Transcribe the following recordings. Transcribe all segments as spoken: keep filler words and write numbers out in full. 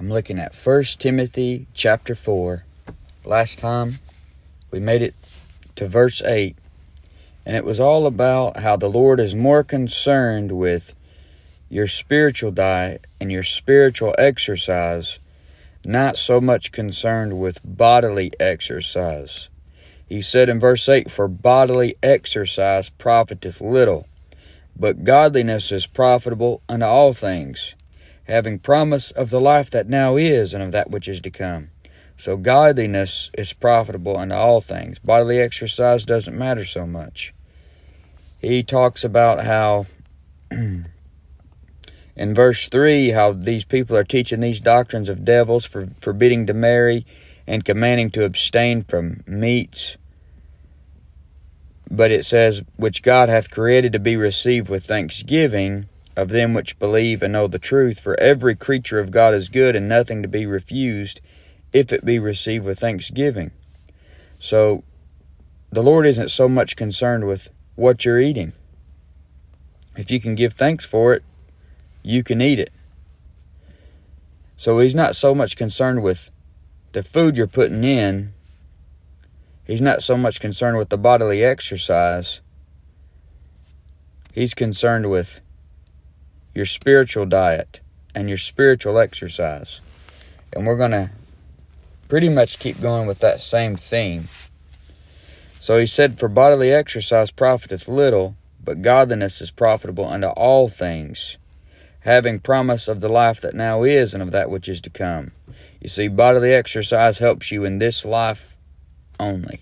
I'm looking at First Timothy chapter four. Last time we made it to verse eight, and it was all about how the Lord is more concerned with your spiritual diet and your spiritual exercise, not so much concerned with bodily exercise. He said in verse eight, "For bodily exercise profiteth little, but godliness is profitable unto all things, having promise of the life that now is and of that which is to come." So godliness is profitable unto all things. Bodily exercise doesn't matter so much. He talks about how, in verse three, how these people are teaching these doctrines of devils, for forbidding to marry and commanding to abstain from meats. But it says, "Which God hath created to be received with thanksgiving of them which believe and know the truth. For every creature of God is good, and nothing to be refused, if it be received with thanksgiving." So the Lord isn't so much concerned with what you're eating. If you can give thanks for it, you can eat it. So he's not so much concerned with the food you're putting in. He's not so much concerned with the bodily exercise. He's concerned with your spiritual diet and your spiritual exercise. And we're going to pretty much keep going with that same theme. So he said, "For bodily exercise profiteth little, but godliness is profitable unto all things, having promise of the life that now is and of that which is to come." You see, bodily exercise helps you in this life only,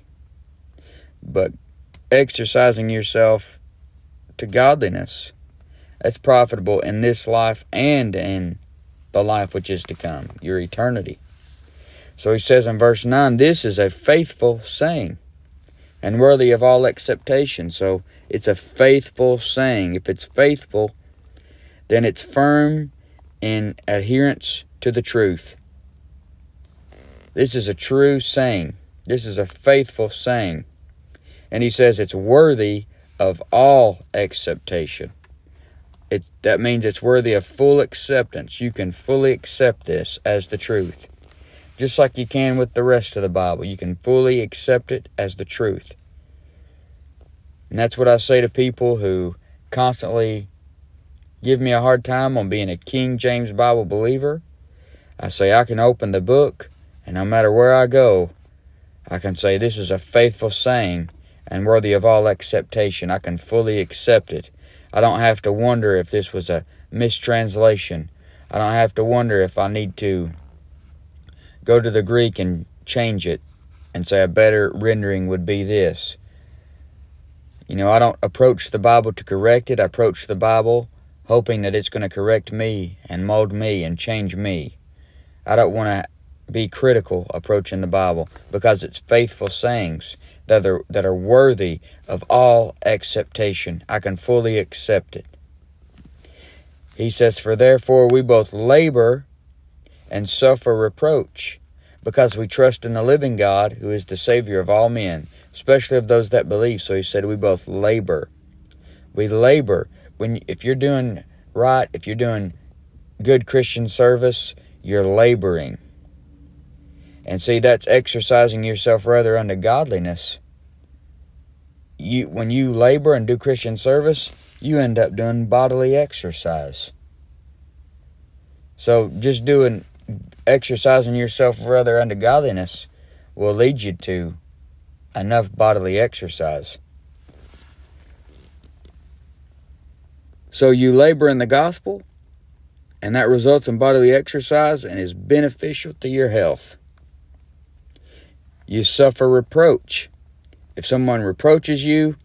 but exercising yourself to godliness, that's profitable in this life and in the life which is to come, your eternity. So he says in verse nine, "This is a faithful saying and worthy of all acceptation." So it's a faithful saying. If it's faithful, then it's firm in adherence to the truth. This is a true saying. This is a faithful saying. And he says it's worthy of all acceptation. It, that means it's worthy of full acceptance. You can fully accept this as the truth. Just like you can with the rest of the Bible. You can fully accept it as the truth. And that's what I say to people who constantly give me a hard time on being a King James Bible believer. I say I can open the book, and no matter where I go, I can say this is a faithful saying and worthy of all acceptation. I can fully accept it. I don't have to wonder if this was a mistranslation. I don't have to wonder if I need to go to the Greek and change it and say a better rendering would be this. You know, I don't approach the Bible to correct it. I approach the Bible hoping that it's going to correct me and mold me and change me. I don't want to be critical approaching the Bible, because it's faithful sayings that are, that are worthy of all acceptation. I can fully accept it. He says, "For therefore we both labor and suffer reproach, because we trust in the living God, who is the Savior of all men, especially of those that believe." So he said, we both labor. We labor. When, if you're doing right, if you're doing good Christian service, you're laboring. And see, that's exercising yourself rather unto godliness. You, when you labor and do Christian service, you end up doing bodily exercise. So just doing, exercising yourself rather unto godliness will lead you to enough bodily exercise. So you labor in the gospel, and that results in bodily exercise and is beneficial to your health. You suffer reproach. If someone reproaches you,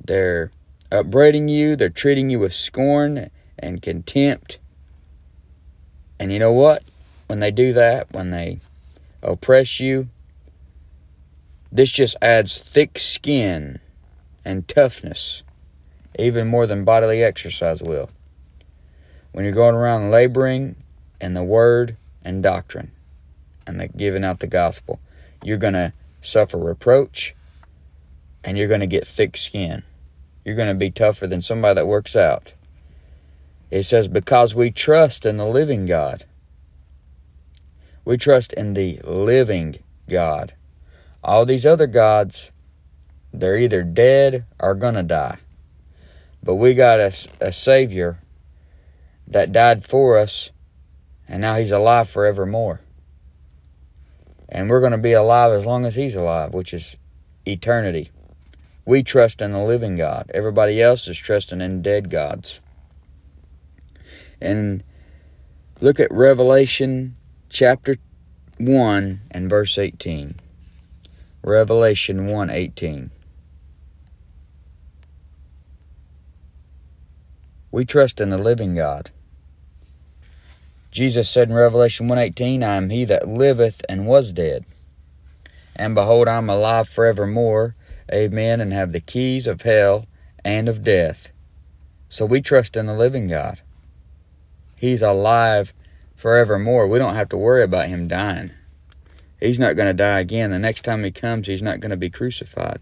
they're upbraiding you, they're treating you with scorn and contempt. And you know what? When they do that, when they oppress you, this just adds thick skin and toughness, even more than bodily exercise will, when you're going around laboring in the word and doctrine and the giving out the gospel. You're going to suffer reproach, and you're going to get thick skin. You're going to be tougher than somebody that works out. It says, "Because we trust in the living God." We trust in the living God. All these other gods, they're either dead or going to die. But we got a, a Savior that died for us, and now He's alive forevermore. And we're going to be alive as long as He's alive, which is eternity. We trust in the living God. Everybody else is trusting in dead gods. And look at Revelation chapter one and verse eighteen. Revelation one eighteen. We trust in the living God. Jesus said in Revelation one eighteen, I am he that liveth and was dead. And behold, I am alive forevermore. Amen. And have the keys of hell and of death. So we trust in the living God. He's alive forevermore. We don't have to worry about Him dying. He's not going to die again. The next time He comes, He's not going to be crucified.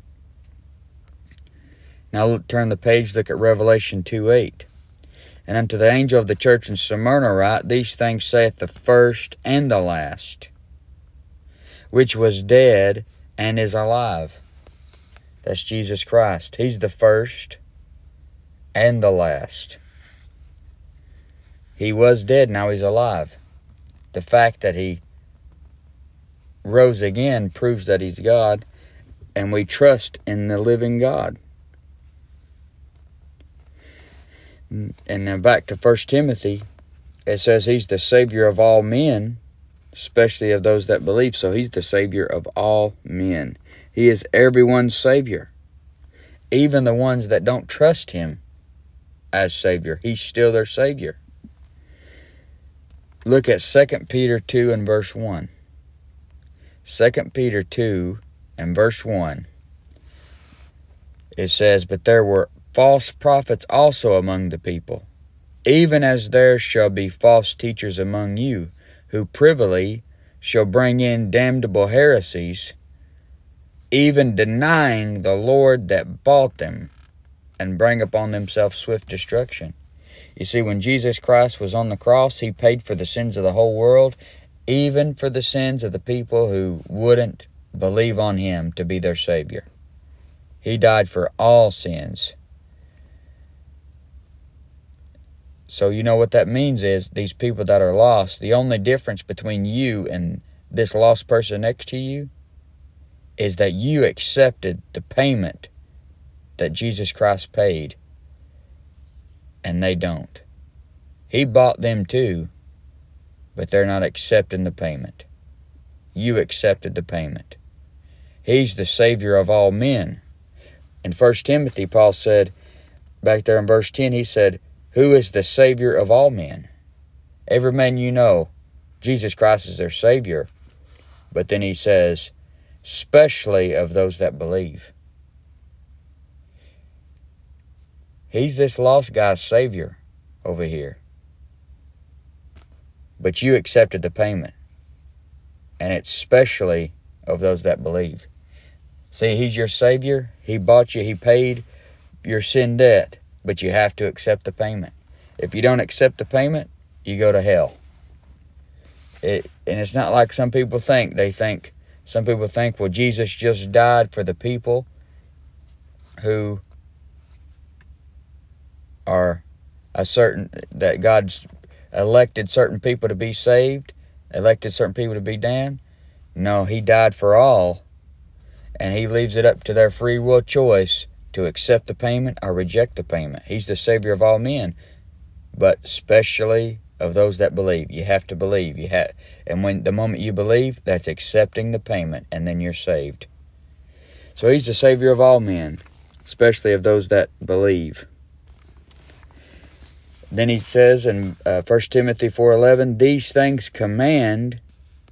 Now look, turn the page, look at Revelation two eight. And unto the angel of the church in Smyrna write, These things saith the first and the last, which was dead and is alive. That's Jesus Christ. He's the first and the last. He was dead, now He's alive. The fact that He rose again proves that He's God, and we trust in the living God. And now back to First Timothy, it says He's the Savior of all men, especially of those that believe. So He's the Savior of all men. He is everyone's Savior. Even the ones that don't trust Him as Savior, He's still their Savior. Look at Second Peter two and verse one. Second Peter two and verse one. It says, But there were false prophets also among the people, even as there shall be false teachers among you, who privily shall bring in damnable heresies, even denying the Lord that bought them, and bring upon themselves swift destruction. You see, when Jesus Christ was on the cross, He paid for the sins of the whole world, even for the sins of the people who wouldn't believe on Him to be their Savior. He died for all sins. So you know what that means is these people that are lost, the only difference between you and this lost person next to you is that you accepted the payment that Jesus Christ paid. And they don't. He bought them too, but they're not accepting the payment. You accepted the payment. He's the Savior of all men. In First Timothy, Paul said, back there in verse ten, he said, Who is the Savior of all men? Every man you know, Jesus Christ is their Savior. But then he says, especially of those that believe. He's this lost guy's Savior over here. But you accepted the payment. And it's especially of those that believe. See, He's your Savior. He bought you. He paid your sin debt. But you have to accept the payment. If you don't accept the payment, you go to hell. It, and it's not like some people think. They think, some people think, well, Jesus just died for the people who are a certain, that God's elected certain people to be saved, elected certain people to be damned. No, He died for all, and He leaves it up to their free will choice to accept the payment or reject the payment. He's the Savior of all men, but especially of those that believe. You have to believe. You have, and when the moment you believe, that's accepting the payment, and then you're saved. So He's the Savior of all men, especially of those that believe. Then he says in uh, First Timothy four eleven, These things command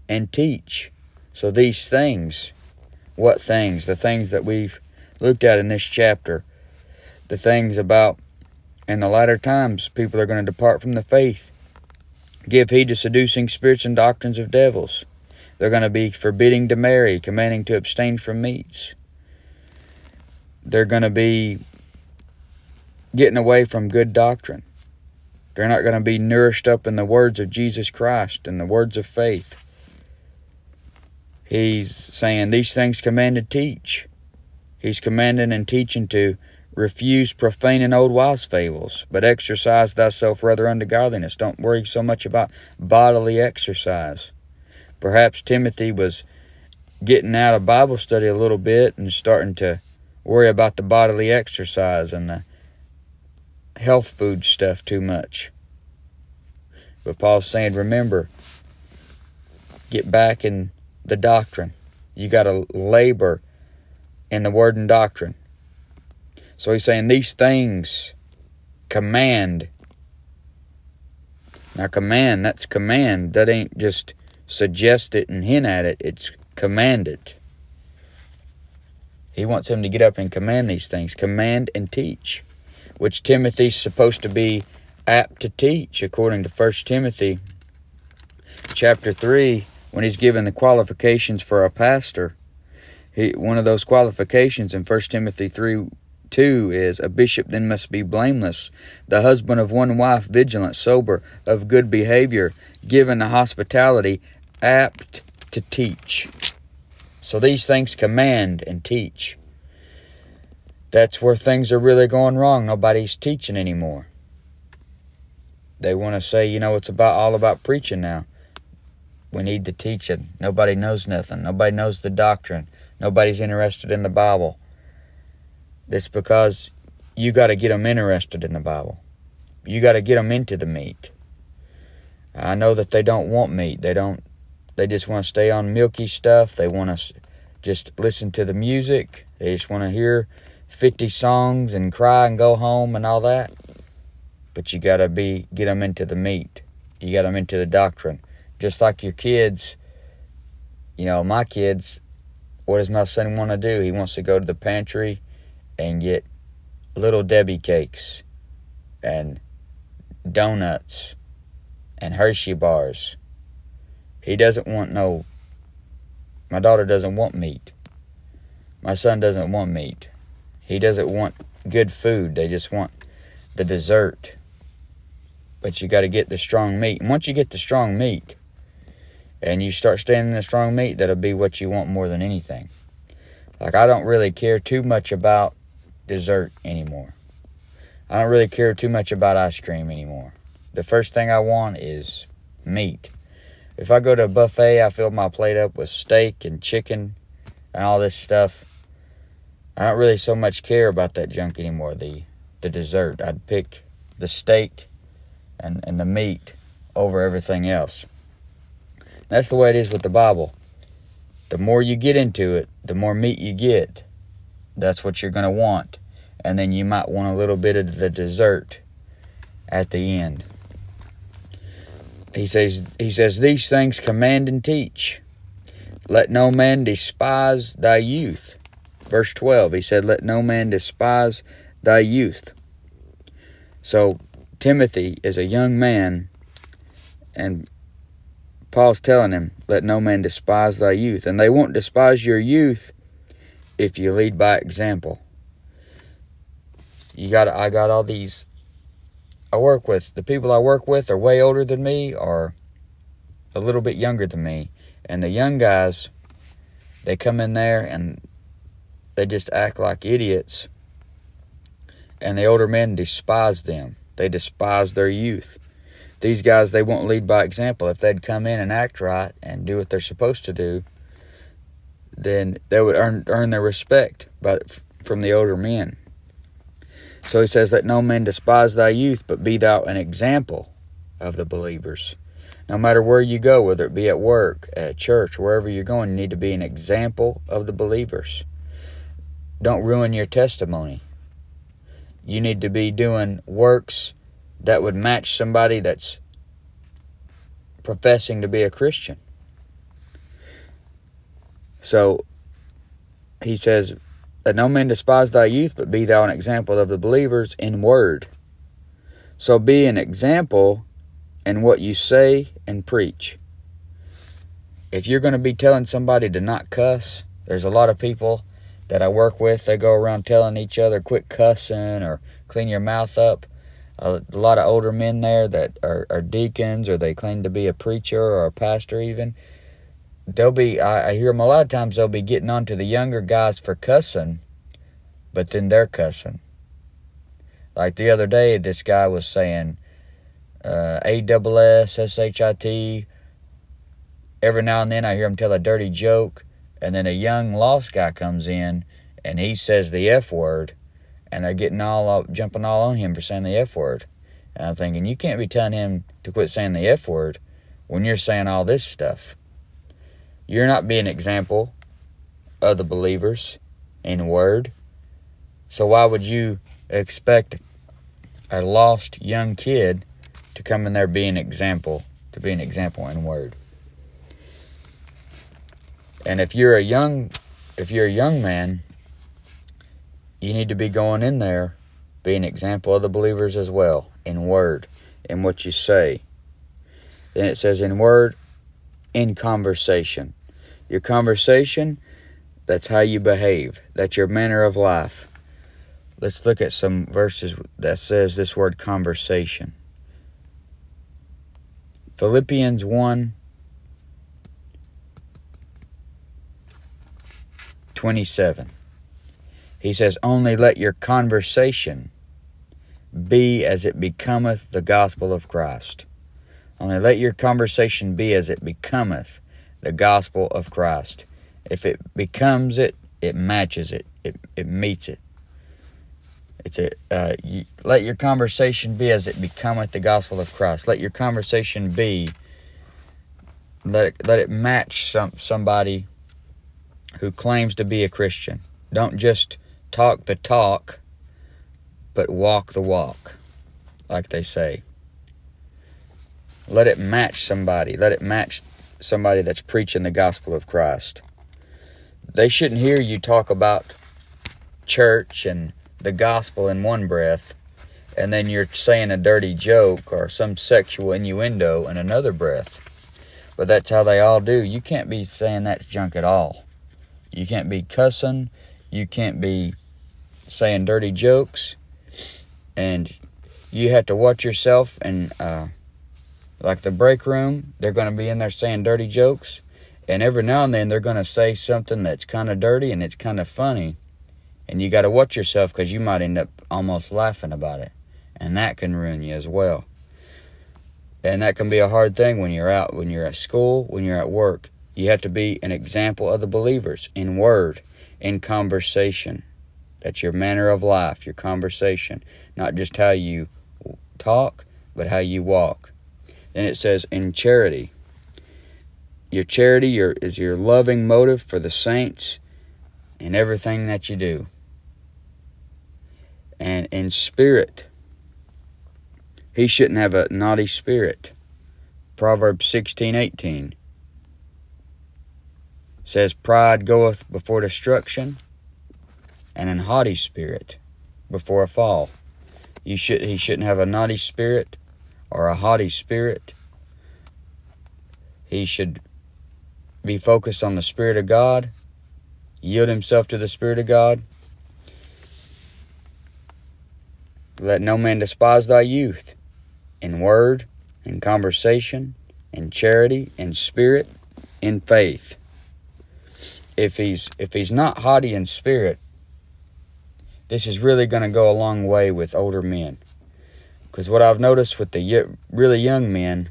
and teach. So these things, what things? The things that we've looked at in this chapter. The things about, in the latter times, people are going to depart from the faith. Give heed to seducing spirits and doctrines of devils. They're going to be forbidding to marry, commanding to abstain from meats. They're going to be getting away from good doctrine. They're not going to be nourished up in the words of Jesus Christ and the words of faith. He's saying these things commanded teach. He's commanding and teaching to refuse profane and old wives' fables, but exercise thyself rather unto godliness. Don't worry so much about bodily exercise. Perhaps Timothy was getting out of Bible study a little bit and starting to worry about the bodily exercise and the health food stuff too much. But Paul's saying, remember, get back in the doctrine. You got to labor in the word and doctrine. So he's saying these things command. Now command, that's command. That ain't just suggest it and hint at it. It's command it. He wants him to get up and command these things. Command and teach, which Timothy's supposed to be apt to teach, according to First Timothy chapter three, when he's given the qualifications for a pastor. He, one of those qualifications in First Timothy three two is, a bishop then must be blameless, the husband of one wife, vigilant, sober, of good behavior, given to hospitality, apt to teach. So these things command and teach. That's where things are really going wrong. Nobody's teaching anymore. They want to say, you know, it's about all about preaching now. We need the teaching. Nobody knows nothing. Nobody knows the doctrine. Nobody's interested in the Bible. That's because you got to get them interested in the Bible. You got to get them into the meat. I know that they don't want meat. They don't. They just want to stay on milky stuff. They want to just listen to the music. They just want to hear fifty songs and cry and go home and all that. But you got to be get them into the meat. You got them into the doctrine. Just like your kids, you know, my kids, what does my son want to do? He wants to go to the pantry and get Little Debbie cakes and donuts and Hershey bars. He doesn't want no, my daughter doesn't want meat. My son doesn't want meat. He doesn't want good food. They just want the dessert. But you got to get the strong meat. And once you get the strong meat and you start staying in the strong meat, that'll be what you want more than anything. Like, I don't really care too much about dessert anymore. I don't really care too much about ice cream anymore. The first thing I want is meat. If I go to a buffet, I fill my plate up with steak and chicken and all this stuff. I don't really so much care about that junk anymore, the the dessert. I'd pick the steak and, and the meat over everything else. That's the way it is with the Bible. The more you get into it, the more meat you get. That's what you're going to want. And then you might want a little bit of the dessert at the end. He says, he says, these things command and teach. Let no man despise thy youth. Verse twelve, he said, let no man despise thy youth. So Timothy is a young man, and Paul's telling him, let no man despise thy youth. And they won't despise your youth if you lead by example. You got, I got all these... I work with, the people I work with are way older than me or a little bit younger than me. And the young guys, they come in there and they just act like idiots. And the older men despise them. They despise their youth. These guys, they won't lead by example. If they'd come in and act right and do what they're supposed to do, then they would earn, earn their respect by, from the older men. So he says, let no man despise thy youth, but be thou an example of the believers. No matter where you go, whether it be at work, at church, wherever you're going, you need to be an example of the believers. Don't ruin your testimony. You need to be doing works that would match somebody that's professing to be a Christian. So he says, let no man despise thy youth, but be thou an example of the believers in word. So be an example in what you say and preach. If you're going to be telling somebody to not cuss, there's a lot of people that I work with, they go around telling each other, quit cussing or clean your mouth up. A lot of older men there that are, are deacons, or they claim to be a preacher or a pastor even. they'll be, I, I hear them a lot of times, they'll be getting on to the younger guys for cussing, but then they're cussing. Like the other day, this guy was saying uh, A S S S H I T. Every now and then I hear him tell a dirty joke, and then a young lost guy comes in, and he says the F word, and they're getting all up, jumping all on him for saying the F word. And I'm thinking, you can't be telling him to quit saying the F word when you're saying all this stuff. You're not being an example of the believers in word. So why would you expect a lost young kid to come in there be an example, to be an example in word? And if you're a young, if you're a young man, you need to be going in there, be an example of the believers as well, in word, in what you say. Then it says in word, in conversation. Your conversation, that's how you behave. That's your manner of life. Let's look at some verses that says this word conversation. Philippians one twenty-seven. He says, only let your conversation be as it becometh the gospel of Christ. Only let your conversation be as it becometh the gospel of Christ. If it becomes it, it matches it. It, it meets it. It's a uh, you, let your conversation be as it becometh the gospel of Christ. Let your conversation be. Let it, let it match some somebody who claims to be a Christian. Don't just talk the talk, but walk the walk, like they say. Let it match somebody. Let it match somebody that's preaching the gospel of Christ. They shouldn't hear you talk about church and the gospel in one breath, and then you're saying a dirty joke or some sexual innuendo in another breath. But that's how they all do. You can't be saying that junk at all. You can't be cussing. You can't be saying dirty jokes. And you have to watch yourself and... Uh, Like the break room, they're going to be in there saying dirty jokes. And every now and then, they're going to say something that's kind of dirty and it's kind of funny. And you got to watch yourself because you might end up almost laughing about it. And that can ruin you as well. And that can be a hard thing when you're out, when you're at school, when you're at work. You have to be an example of the believers in word, in conversation. That's your manner of life, your conversation. Not just how you talk, but how you walk. Then it says, in charity. Your charity your, is your loving motive for the saints in everything that you do. And in spirit. He shouldn't have a naughty spirit. Proverbs sixteen eighteen says, pride goeth before destruction, and an haughty spirit before a fall. You should, he shouldn't have a naughty spirit or a haughty spirit. He should be focused on the Spirit of God, yield himself to the Spirit of God. Let no man despise thy youth, in word, in conversation, in charity, in spirit, in faith. If he's, if he's not haughty in spirit, this is really going to go a long way with older men. Because what I've noticed with the really young men,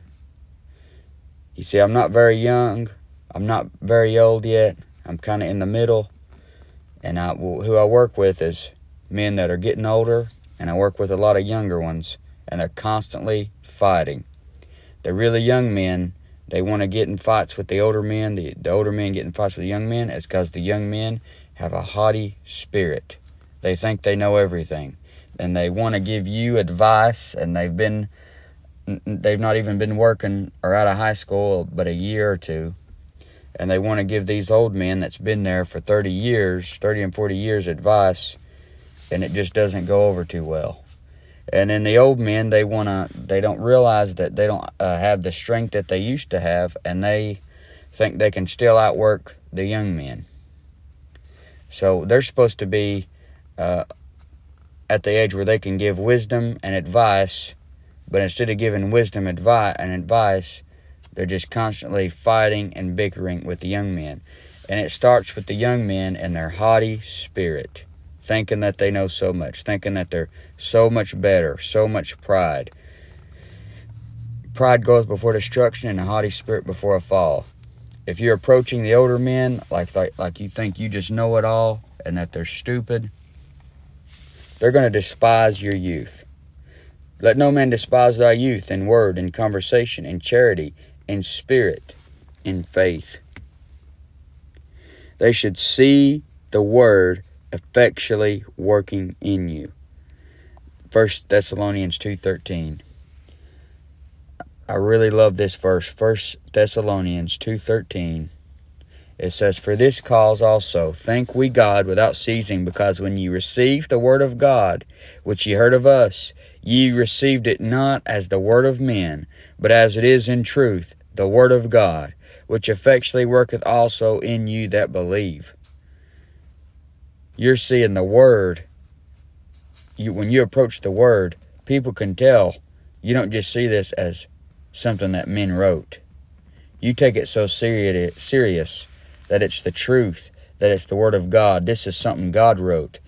you see, I'm not very young, I'm not very old yet, I'm kind of in the middle, and I, who I work with is men that are getting older, and I work with a lot of younger ones, and they're constantly fighting. The really young men, they want to get in fights with the older men, the, the older men get in fights with the young men, it's because the young men have a haughty spirit. They think they know everything. And they want to give you advice, and they've been, they've not even been working or out of high school but a year or two. And they want to give these old men that's been there for thirty years, thirty and forty years advice, and it just doesn't go over too well. And then the old men, they want to, they don't realize that they don't uh, have the strength that they used to have, and they think they can still outwork the young men. So they're supposed to be... Uh, at the age where they can give wisdom and advice, but instead of giving wisdom advi- and advice, They're just constantly fighting and bickering with the young men. And it starts with the young men and their haughty spirit, thinking that they know so much, thinking that they're so much better, so much pride. Pride goeth before destruction, and a haughty spirit before a fall. If you're approaching the older men like, like, like you think you just know it all and that they're stupid, they're going to despise your youth. Let no man despise thy youth in word, in conversation, in charity, in spirit, in faith. They should see the word effectually working in you. First Thessalonians two thirteen. I really love this verse, First Thessalonians two thirteen. It says, "For this cause also thank we God without ceasing, because when ye received the word of God, which ye heard of us, ye received it not as the word of men, but as it is in truth, the word of God, which effectually worketh also in you that believe." You're seeing the word. You, when you approach the word, people can tell. You don't just see this as something that men wrote. You take it so seri- serious that it's the truth, that it's the word of God. This is something God wrote,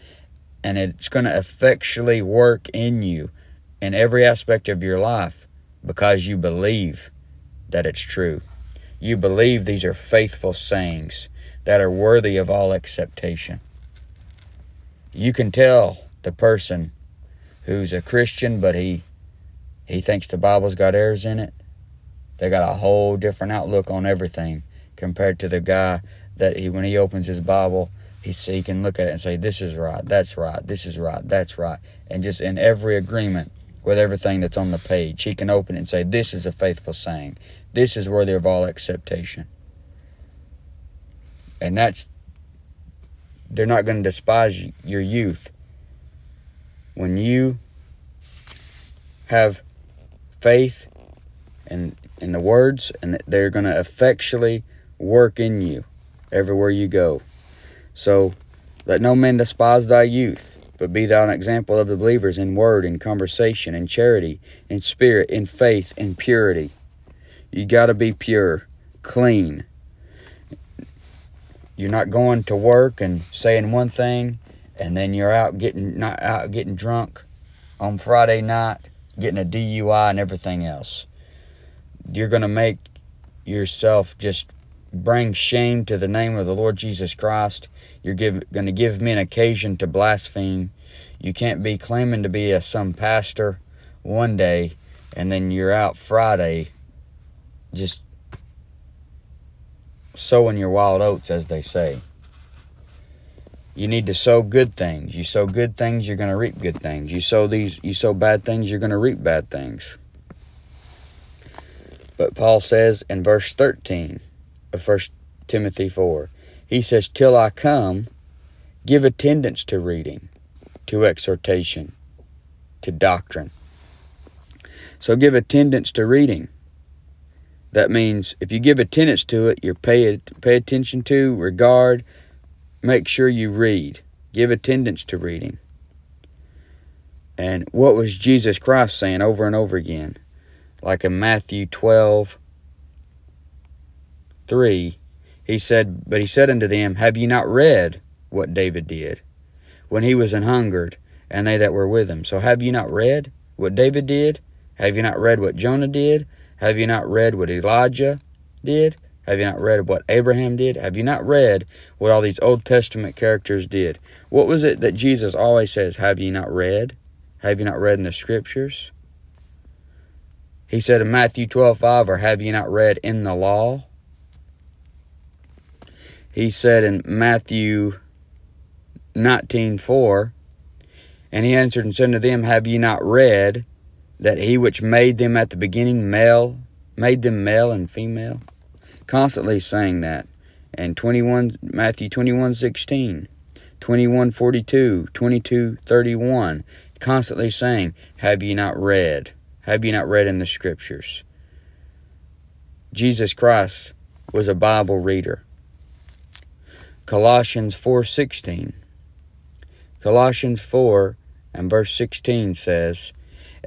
and it's going to effectually work in you in every aspect of your life because you believe that it's true. You believe these are faithful sayings that are worthy of all acceptation. You can tell the person who's a Christian, but he He thinks the Bible's got errors in it. They got a whole different outlook on everything compared to the guy that he, when he opens his Bible, he, he can look at it and say, this is right, that's right, this is right, that's right. And just in every agreement with everything that's on the page, he can open it and say, this is a faithful saying. This is worthy of all acceptation. And that's, they're not going to despise you, your youth. When you have faith in, in the words, and they're going to effectually work in you everywhere you go. So, let no man despise thy youth, but be thou an example of the believers in word, in conversation, in charity, in spirit, in faith, in purity. You got to be pure, clean. You're not going to work and saying one thing, and then you're out getting not out getting drunk on Friday night, getting a D U I and everything else. You're going to make yourself just bring shame to the name of the Lord Jesus Christ. You're give, going to give men occasion to blaspheme. You can't be claiming to be a, some pastor one day, and then you're out Friday just sowing your wild oats, as they say. You need to sow good things. You sow good things, you're going to reap good things. You sow these, you sow bad things, you're going to reap bad things. But Paul says in verse thirteen of First Timothy four, he says, "Till I come, give attendance to reading, to exhortation, to doctrine." So give attendance to reading. That means if you give attendance to it, you pay pay attention to, regard. Make sure you read. Give attendance to reading. And what was Jesus Christ saying over and over again? Like in Matthew twelve three, he said, "But he said unto them, Have ye not read what David did when he was an hungered, and they that were with him?" So have you not read what David did? Have you not read what Jonah did? Have you not read what Elijah did? Have you not read what Abraham did? Have you not read what all these Old Testament characters did? What was it that Jesus always says? Have you not read? Have you not read in the Scriptures? He said in Matthew twelve five, or have you not read in the law? He said in Matthew nineteen four, and he answered and said unto them, Have ye not read that he which made them at the beginning male, made them male and female? Constantly saying that. And twenty-one, Matthew twenty-one sixteen, twenty-one forty-two, twenty-two thirty-one, constantly saying, have you not read? Have you not read in the Scriptures? Jesus Christ was a Bible reader. Colossians four sixteen. Colossians four and verse sixteen says,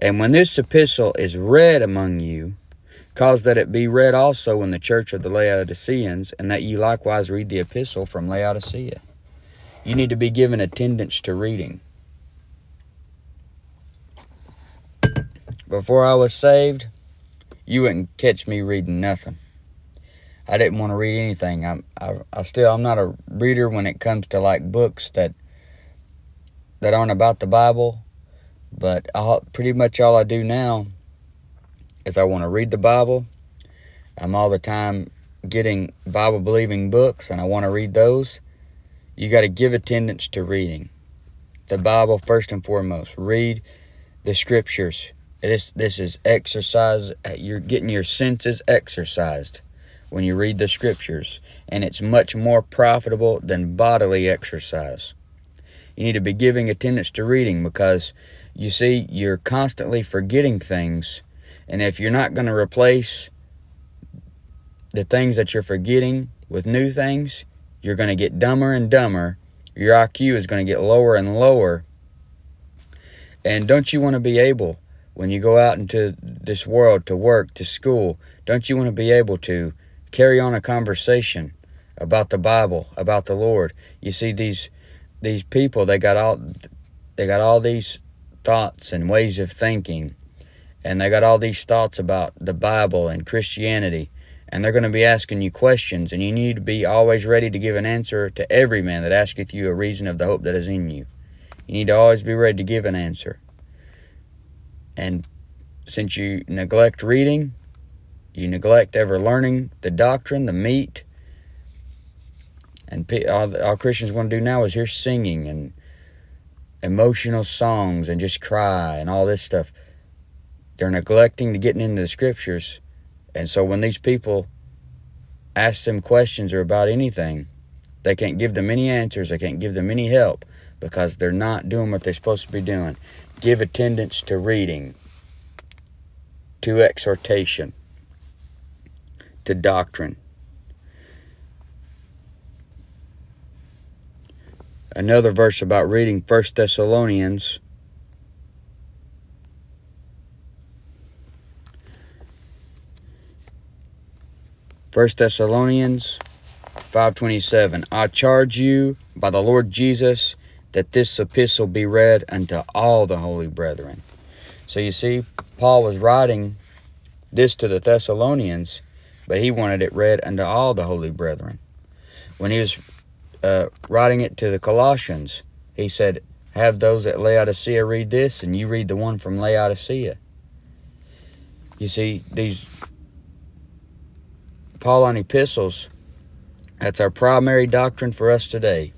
"And when this epistle is read among you, Cause that it be read also in the church of the Laodiceans, and that ye likewise read the epistle from Laodicea. You need to be given attendance to reading. Before I was saved, you wouldn't catch me reading nothing. I didn't want to read anything. I'm, I, I still, I'm not a reader when it comes to like books that that aren't about the Bible. But I'll, pretty much all I do now is I want to read the Bible. I'm all the time getting Bible-believing books, and I want to read those. You got to give attendance to reading the Bible first and foremost. Read the Scriptures. This this is exercise. You're getting your senses exercised when you read the Scriptures, and it's much more profitable than bodily exercise. You need to be giving attendance to reading because, you see, you're constantly forgetting things. And if you're not going to replace the things that you're forgetting with new things, you're going to get dumber and dumber. Your I Q is going to get lower and lower. And don't you want to be able, when you go out into this world, to work, to school, don't you want to be able to carry on a conversation about the Bible, about the Lord? You see, these these people, they got all they got all these thoughts and ways of thinking, and they got all these thoughts about the Bible and Christianity, and they're going to be asking you questions, and you need to be always ready to give an answer to every man that asketh you a reason of the hope that is in you. You need to always be ready to give an answer. And since you neglect reading, you neglect ever learning the doctrine, the meat. And all, all Christians want to do now is hear singing and emotional songs and just cry and all this stuff. They're neglecting to getting into the Scriptures. And so when these people ask them questions or about anything, they can't give them any answers. They can't give them any help because they're not doing what they're supposed to be doing. Give attendance to reading, to exhortation, to doctrine. Another verse about reading, First Thessalonians. First Thessalonians five twenty-seven. I charge you by the Lord Jesus that this epistle be read unto all the holy brethren. So you see, Paul was writing this to the Thessalonians, but he wanted it read unto all the holy brethren. When he was uh, writing it to the Colossians, he said, have those at Laodicea read this, and you read the one from Laodicea. You see, these Pauline epistles, that's our primary doctrine for us today.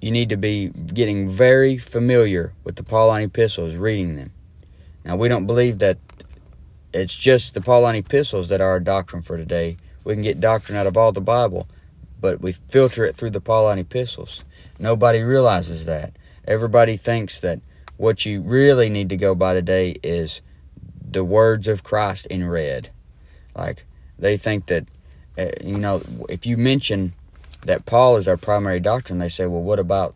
You need to be getting very familiar with the Pauline epistles, reading them. Now, we don't believe that it's just the Pauline epistles that are our doctrine for today. We can get doctrine out of all the Bible, but we filter it through the Pauline epistles. Nobody realizes that. Everybody thinks that what you really need to go by today is the words of Christ in red. Like, they think that, uh, you know, if you mention that Paul is our primary doctrine, they say, well, what about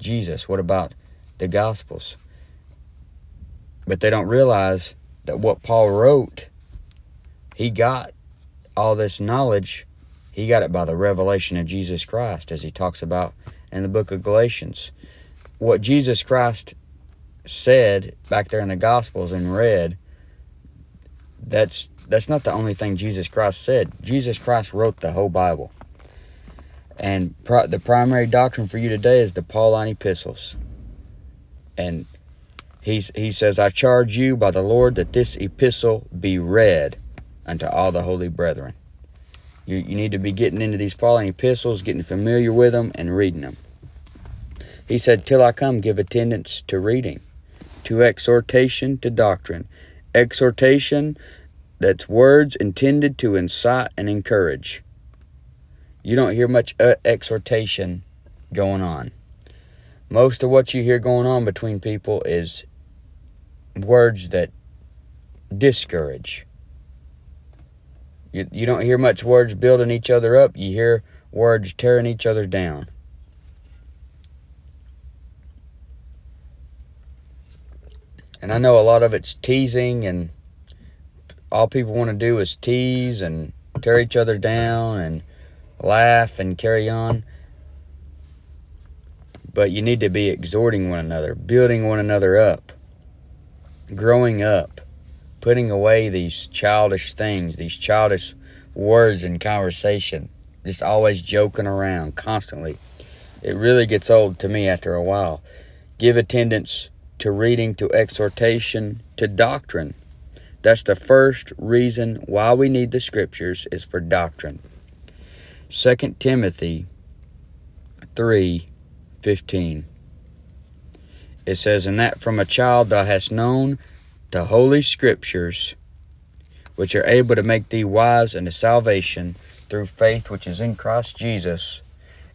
Jesus? What about the Gospels? But they don't realize that what Paul wrote, he got all this knowledge, he got it by the revelation of Jesus Christ, as he talks about in the book of Galatians. What Jesus Christ said back there in the Gospels in red, that's, that's not the only thing Jesus Christ said. Jesus Christ wrote the whole Bible. And pro the primary doctrine for you today is the Pauline epistles. And he's, he says, I charge you by the Lord that this epistle be read unto all the holy brethren. You, you need to be getting into these Pauline epistles, getting familiar with them, and reading them. He said, till I come, give attendance to reading, to exhortation, to doctrine. Exhortation, that's words intended to incite and encourage. You don't hear much exhortation going on. Most of what you hear going on between people is words that discourage. You, you don't hear much words building each other up. You hear words tearing each other down. And I know a lot of it's teasing and all people want to do is tease and tear each other down and laugh and carry on. But you need to be exhorting one another, building one another up, growing up, putting away these childish things, these childish words in conversation, just always joking around constantly. It really gets old to me after a while. Give attendance to reading, to exhortation, to doctrine. That's the first reason why we need the scriptures, is for doctrine. Second Timothy three fifteen. It says, "And that from a child thou hast known the holy scriptures, which are able to make thee wise unto salvation through faith which is in Christ Jesus."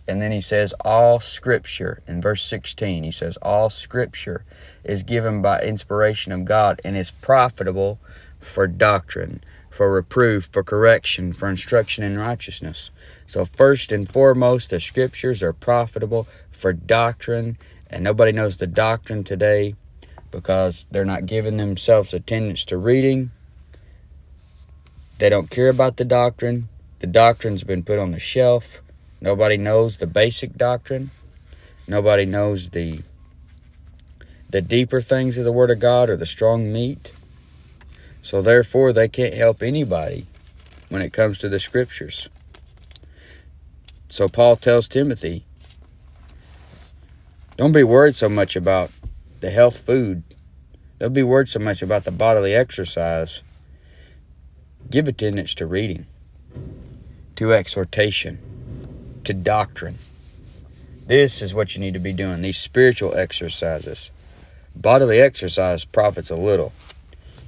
And then he says, all scripture, in verse sixteen, he says, all scripture is given by inspiration of God and is profitable for doctrine, for reproof, for correction, for instruction in righteousness. So first and foremost, the scriptures are profitable for doctrine, and nobody knows the doctrine today because they're not giving themselves attendance to reading. They don't care about the doctrine. The doctrine's been put on the shelf. Nobody knows the basic doctrine. Nobody knows the the deeper things of the Word of God, or the strong meat. So therefore, they can't help anybody when it comes to the Scriptures. So Paul tells Timothy, don't be worried so much about the health food. Don't be worried so much about the bodily exercise. Give attendance to reading, to exhortation, to doctrine. This is what you need to be doing, these spiritual exercises. Bodily exercise profits a little.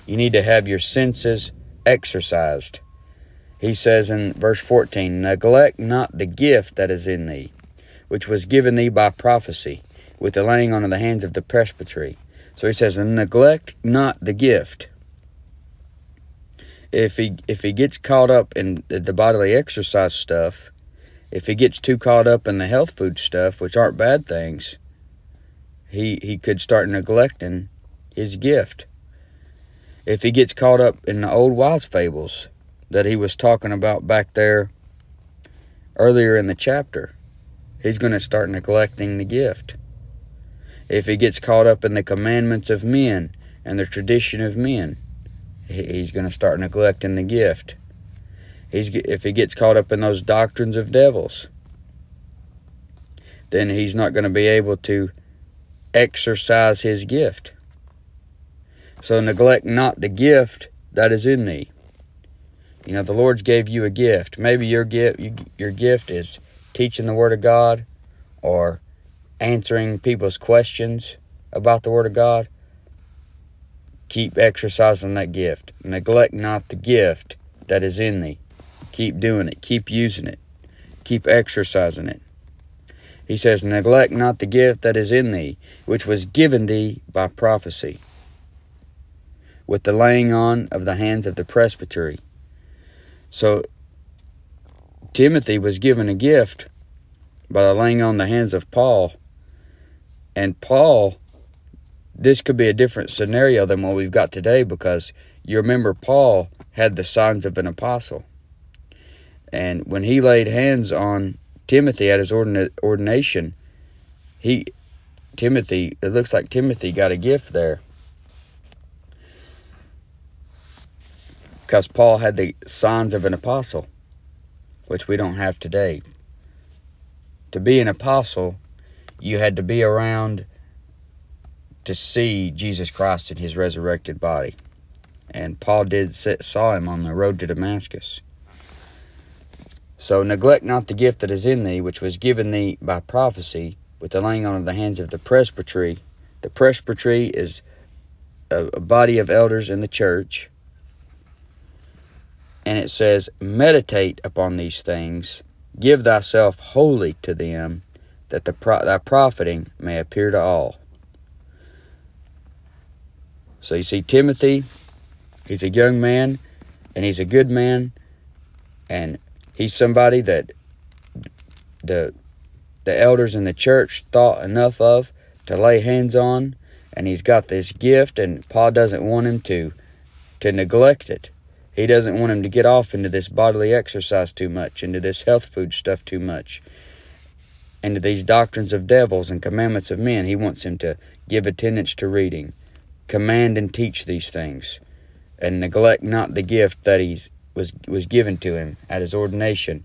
You need to have your senses exercised. He says in verse fourteen, "Neglect not the gift that is in thee, which was given thee by prophecy, with the laying on of the hands of the presbytery." So he says, neglect not the gift. If he, if he gets caught up in the bodily exercise stuff, if he gets too caught up in the health food stuff, which aren't bad things, he, he could start neglecting his gift. If he gets caught up in the old wise fables that he was talking about back there earlier in the chapter, he's going to start neglecting the gift. If he gets caught up in the commandments of men and the tradition of men, he's going to start neglecting the gift. He's, if he gets caught up in those doctrines of devils, then he's not going to be able to exercise his gift. So neglect not the gift that is in thee. You know, the Lord gave you a gift. Maybe your gift, your gift is teaching the Word of God, or answering people's questions about the Word of God. Keep exercising that gift. Neglect not the gift that is in thee. Keep doing it. Keep using it. Keep exercising it. He says, neglect not the gift that is in thee, which was given thee by prophecy, with the laying on of the hands of the presbytery. So Timothy was given a gift by the laying on the hands of Paul. And Paul, this could be a different scenario than what we've got today, because you remember Paul had the signs of an apostle. And when he laid hands on Timothy at his ordina ordination, he, Timothy, it looks like Timothy got a gift there, because Paul had the signs of an apostle, which we don't have today. To be an apostle, you had to be around to see Jesus Christ in his resurrected body. And Paul did sit, saw him on the road to Damascus. So neglect not the gift that is in thee, which was given thee by prophecy, with the laying on of the hands of the presbytery. The presbytery is a, a body of elders in the church. And it says, meditate upon these things, give thyself wholly to them, that the pro thy profiting may appear to all. So you see, Timothy, he's a young man, and he's a good man, and he's somebody that the the elders in the church thought enough of to lay hands on, and he's got this gift, and Paul doesn't want him to to neglect it. He doesn't want him to get off into this bodily exercise too much, into this health food stuff too much, into these doctrines of devils and commandments of men. He wants him to give attendance to reading, command and teach these things, and neglect not the gift that he was, was given to him at his ordination.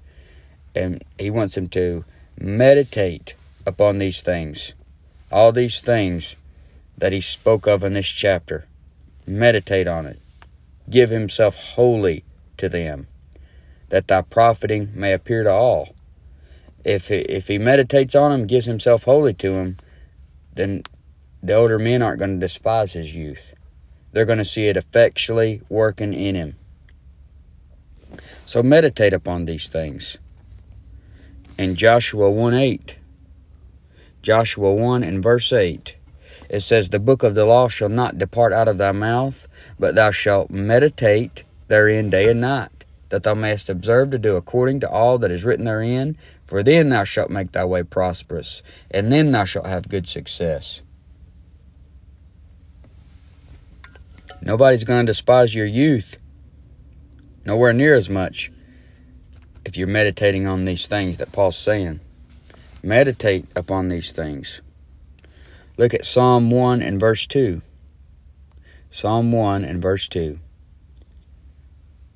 And he wants him to meditate upon these things, all these things that he spoke of in this chapter. Meditate on it. Give himself wholly to them, that thy profiting may appear to all. If he, if he meditates on them, gives himself wholly to them, then the older men aren't going to despise his youth. They're going to see it effectually working in him. So meditate upon these things. In Joshua one eight, Joshua one and verse eight, it says, "The book of the law shall not depart out of thy mouth, but thou shalt meditate therein day and night, that thou mayest observe to do according to all that is written therein. For then thou shalt make thy way prosperous, and then thou shalt have good success." Nobody's going to despise your youth nowhere near as much if you're meditating on these things that Paul's saying. Meditate upon these things. Look at Psalm one and verse two. Psalm one and verse two.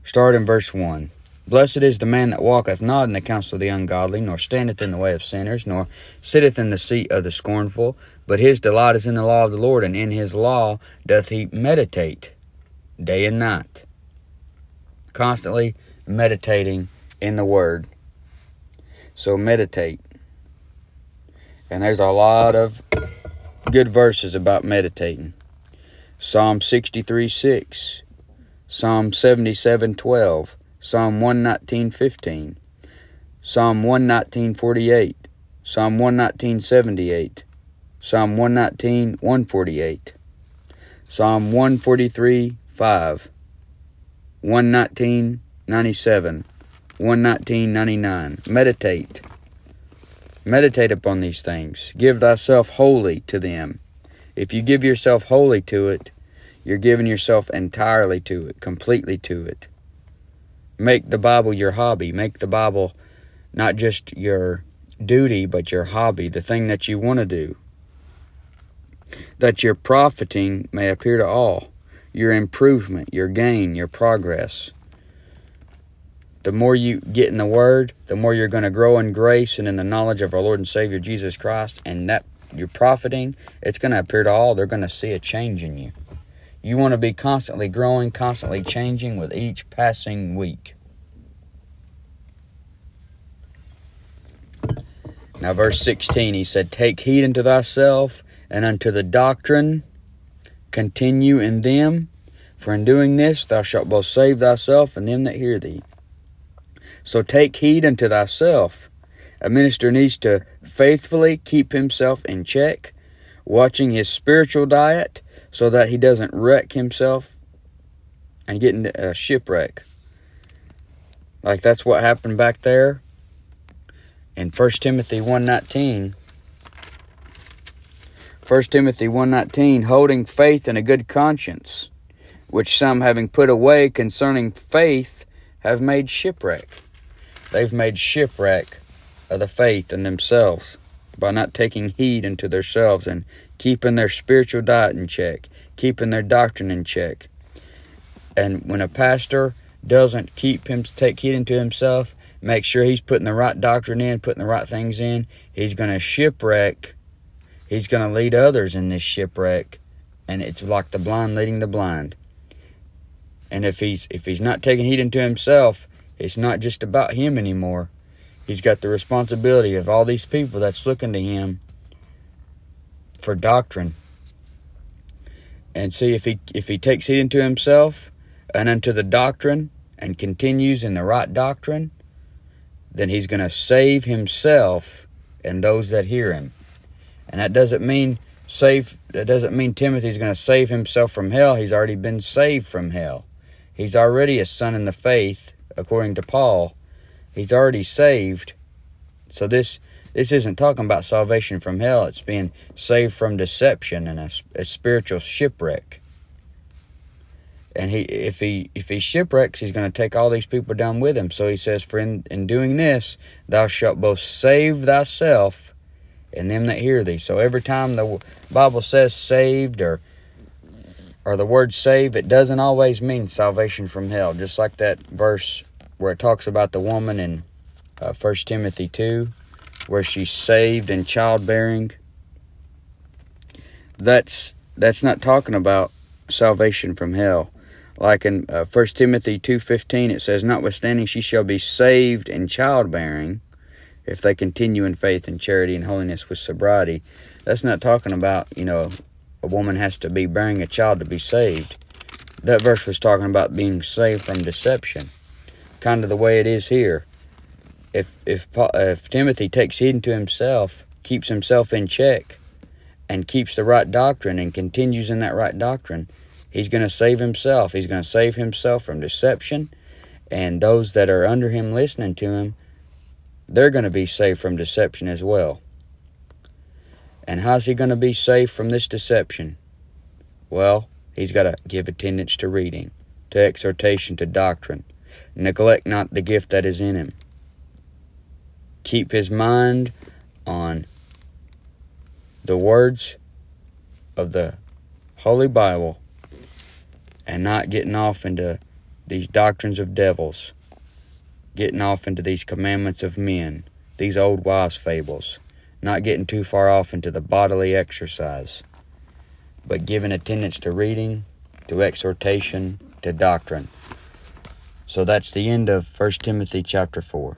Start in verse one. "Blessed is the man that walketh not in the counsel of the ungodly, nor standeth in the way of sinners, nor sitteth in the seat of the scornful. But his delight is in the law of the Lord, and in his law doth he meditate day and night." Constantly meditating in the Word. So meditate. And there's a lot of good verses about meditating. Psalm sixty-three six, Psalm seventy-seven twelve, Psalm one nineteen fifteen, Psalm one nineteen forty-eight, Psalm one nineteen seventy-eight, Psalm one nineteen one forty-eight, Psalm one forty-three five, one nineteen ninety-seven, one nineteen ninety-nine. Meditate. Meditate upon these things. Give thyself wholly to them. If you give yourself wholly to it, you're giving yourself entirely to it, completely to it. Make the Bible your hobby. Make the Bible not just your duty, but your hobby, the thing that you want to do. That your profiting may appear to all. Your improvement, your gain, your progress. The more you get in the Word, the more you're going to grow in grace and in the knowledge of our Lord and Savior Jesus Christ. And that you're profiting, it's going to appear to all. They're going to see a change in you. You want to be constantly growing, constantly changing with each passing week. Now verse sixteen, he said, "Take heed unto thyself and unto the doctrine. Continue in them. For in doing this thou shalt both save thyself and them that hear thee." So take heed unto thyself. A minister needs to faithfully keep himself in check, watching his spiritual diet so that he doesn't wreck himself and get into a shipwreck. Like that's what happened back there in First Timothy one nineteen. First Timothy one nineteen, "Holding faith and a good conscience, which some having put away concerning faith have made shipwreck." They've made shipwreck of the faith in themselves by not taking heed unto themselves and keeping their spiritual diet in check, keeping their doctrine in check. And when a pastor doesn't keep him take heed unto himself, make sure he's putting the right doctrine in, putting the right things in, he's going to shipwreck. He's going to lead others in this shipwreck, and it's like the blind leading the blind. And if he's if he's not taking heed unto himself, it's not just about him anymore. He's got the responsibility of all these people that's looking to him for doctrine. And see, if he if he takes heed unto himself and unto the doctrine and continues in the right doctrine, then he's going to save himself and those that hear him. And that doesn't mean save. That doesn't mean Timothy's going to save himself from hell. He's already been saved from hell. He's already a son in the faith, according to Paul. He's already saved. So this this isn't talking about salvation from hell. It's being saved from deception and a, a spiritual shipwreck. And he, if he, if he shipwrecks, he's going to take all these people down with him. So he says, for in, in doing this, thou shalt both save thyself and them that hear thee. So every time the Bible says saved or or the word save, it doesn't always mean salvation from hell. Just like that verse where it talks about the woman in uh, First Timothy two, where she's saved in childbearing. That's, that's not talking about salvation from hell. Like in uh, First Timothy two fifteen, it says, notwithstanding she shall be saved in childbearing, if they continue in faith and charity and holiness with sobriety. That's not talking about, you know, a woman has to be bearing a child to be saved. That verse was talking about being saved from deception. Kind of the way it is here. If, if, if Timothy takes heed to himself, keeps himself in check, and keeps the right doctrine and continues in that right doctrine, he's going to save himself. He's going to save himself from deception, and those that are under him listening to him, they're going to be saved from deception as well. And how's he going to be saved from this deception? Well, he's got to give attendance to reading, to exhortation, to doctrine. Neglect not the gift that is in him. Keep his mind on the words of the Holy Bible and not getting off into these doctrines of devils, getting off into these commandments of men, these old wives' fables, not getting too far off into the bodily exercise, but giving attendance to reading, to exhortation, to doctrine. So that's the end of First Timothy chapter four.